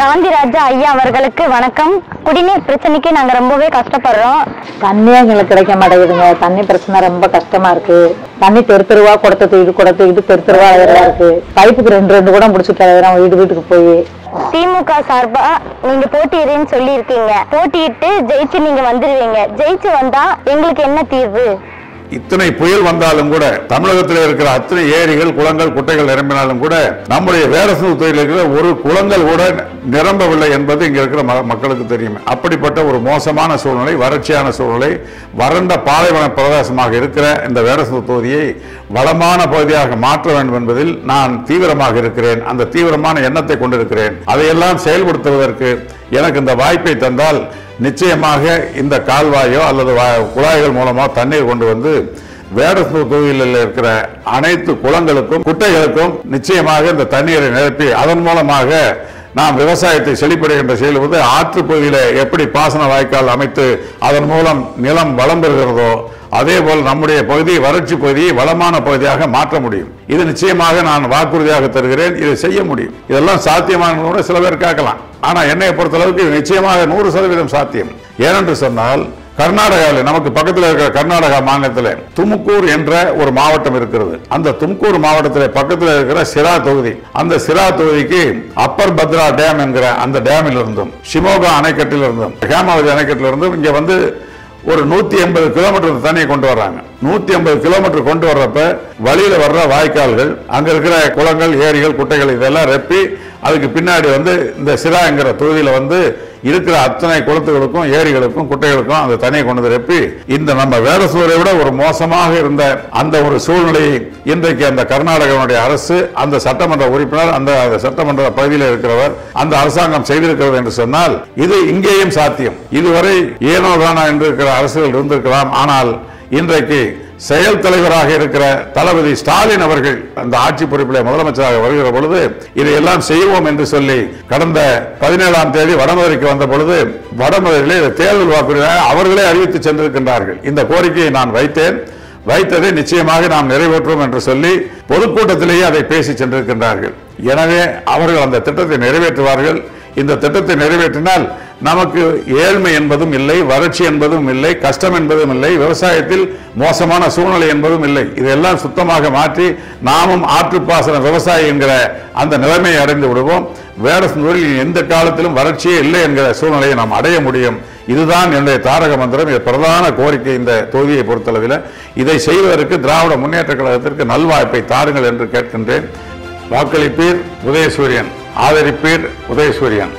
காந்திராஜா ஐயா அவர்களுக்கு வணக்கம். குடிநீர் பிரச்சனைக்கு நாங்க ரொம்பவே கஷ்டப்படுறோம். தண்ணி எங்களுக்கு கிடைக்க மாட்டேங்குதுங்க. தண்ணி பிரச்சனை ரொம்ப கஷ்டமா இருக்கு. தண்ணி தெரு தெருவா கொடுத்தது, இது கொடுத்து இது தெரு தெருவா இருக்கு. பைப்புக்கு ரெண்டு ரெண்டு கூட முடிச்சுட்டு வீடு வீட்டுக்கு போய் திமுக சார்பா நீங்க போட்டியிடுன்னு சொல்லி இருக்கீங்க. போட்டியிட்டு ஜெயிச்சு நீங்க வந்துருவீங்க. ஜெயிச்சு வந்தா எங்களுக்கு என்ன தீர்வு? இத்தனை புயல் வந்தாலும் கூட தமிழகத்தில் இருக்கிற அத்தனை ஏரிகள் குளங்கள் குட்டைகள் நிரம்பினாலும் கூட நம்முடைய வேலசூர் தொழில் இருக்கிற ஒரு குளங்கள் கூட நிரம்பவில்லை என்பது இங்க இருக்கிற மக்களுக்கு தெரியும். அப்படிப்பட்ட ஒரு மோசமான சூழ்நிலை, வறட்சியான சூழ்நிலை, வறண்ட பாலைவன பிரதேசமாக இருக்கிற இந்த வேலசூர் தொகுதியை வளமான பகுதியாக மாற்ற வேண்டும் என்பதில் நான் தீவிரமாக இருக்கிறேன். அந்த தீவிரமான எண்ணத்தை கொண்டிருக்கிறேன். அதையெல்லாம் செயல்படுத்துவதற்கு எனக்கு இந்த வாய்ப்பை தந்தால் நிச்சயமாக இந்த கால்வாயோ அல்லது குழாய்கள் மூலமாக தண்ணீர் கொண்டு வந்து வேடசூர் தொகுதியில் இருக்கிற அனைத்து குளங்களுக்கும் குட்டைகளுக்கும் நிச்சயமாக இந்த தண்ணீரை நிரப்பி அதன் மூலமாக நாம் விவசாயத்தை செழிப்படைகின்ற செயல்பது ஆற்று பகுதியில் எப்படி பாசன வாய்க்கால் அமைத்து அதன் மூலம் நிலம் வளம் பெறுகிறதோ அதே போல் நம்முடைய பகுதி வறட்சி பகுதியை வளமான பகுதியாக மாற்ற முடியும். இது நிச்சயமாக நான் வாக்குறுதியாக தருகிறேன். இதை செய்ய முடியும். இதெல்லாம் சாத்தியமான கூட சில பேர் கேட்கலாம். ஆனால் என்னை பொறுத்தளவுக்கு நிச்சயமாக 100% சாத்தியம். ஏனென்று சொன்னால் கர்நாடகாவில் நமக்கு பக்கத்தில் இருக்கிற கர்நாடகா மாநிலத்தில் துமுக்கூர் என்ற ஒரு மாவட்டம் இருக்கிறது. அந்த துமுக்கூர் மாவட்டத்தில் பக்கத்தில் இருக்கிற சிரா தொகுதி, அந்த சிரா தொகுதிக்கு அப்பர் பத்ரா டேம் என்கிற அந்த டேமில் இருந்தும் ஷிமோகா அணைக்கட்டிலிருந்தும் ஹேமாவதி அணைக்கட்டிலிருந்தும் இங்கே வந்து ஒரு 180 கிலோமீட்டர் தண்ணியை கொண்டு வர்றாங்க. 180 கிலோமீட்டர் கொண்டு வர்றப்ப வழியில் வர்ற வாய்க்கால்கள், அங்க இருக்கிற குளங்கள், ஏரிகள், குட்டைகள் இதெல்லாம் ரெப்பி அதுக்கு பின்னாடி வந்து இந்த சிராங்கிற தொகுதியில் வந்து இருக்கிற அத்தனை குளத்துகளுக்கும் ஏரிகளுக்கும் குட்டைகளுக்கும் அந்த தண்ணியை கொண்டு நிரப்பி இந்த நம்ம வேலசூரை விட ஒரு மோசமாக இருந்த அந்த ஒரு சூழ்நிலையை இன்றைக்கு அந்த கர்நாடகனுடைய அரசு, அந்த சட்டமன்ற உறுப்பினர், அந்த சட்டமன்ற பகுதியில் இருக்கிறவர், அந்த அரசாங்கம் செய்திருக்கிறது என்று சொன்னால் இது இங்கேயும் சாத்தியம். இதுவரை ஏனோ தானா என்று இருக்கிற அரசுகள் இருந்திருக்கலாம். ஆனால் இன்றைக்கு செயல் தலைவராக இருக்கிற தளபதி ஸ்டாலின் அவர்கள் அந்த ஆட்சி பொறுப்பிலே முதலமைச்சராக வருகிற பொழுது இதையெல்லாம் செய்வோம் என்று சொல்லி கடந்த 17ஆம் தேதி வடமதுரைக்கு வந்த பொழுது வடமதுரையிலே தேர்தல் வாக்குறுதியாக அவர்களே அறிவித்து சென்றிருக்கின்றார்கள். இந்த கோரிக்கையை நான் வைத்தேன். வைத்ததை நிச்சயமாக நாம் நிறைவேற்றுவோம் என்று சொல்லி பொதுக்கூட்டத்திலேயே அதை பேசி சென்றிருக்கின்றார்கள். எனவே அவர்கள் அந்த திட்டத்தை நிறைவேற்றுவார்கள். இந்த திட்டத்தை நிறைவேற்றினால் நமக்கு ஏழ்மை என்பதும் இல்லை, வறட்சி என்பதும் இல்லை, கஷ்டம் என்பதும் இல்லை, விவசாயத்தில் மோசமான சூழ்நிலை என்பதும் இல்லை. இதெல்லாம் சுத்தமாக மாற்றி நாமும் ஆற்றுப்பாசன விவசாயி என்கிற அந்த நிலைமையை அடைந்து விடுவோம். வேடசூரில் எந்த காலத்திலும் வறட்சியே இல்லை என்கிற சூழ்நிலையை நாம் அடைய முடியும். இதுதான் என்னுடைய தாரக மந்திரம். இது பிரதான கோரிக்கை. இந்த தொகுதியை பொறுத்தளவில் இதை செய்வதற்கு திராவிட முன்னேற்ற கழகத்திற்கு நல்வாய்ப்பை தாருங்கள் என்று கேட்கின்றேன். வாக்களிப்பீர், உதயசூரியன். ஆதரிப்பீர், உதயசூரியன்.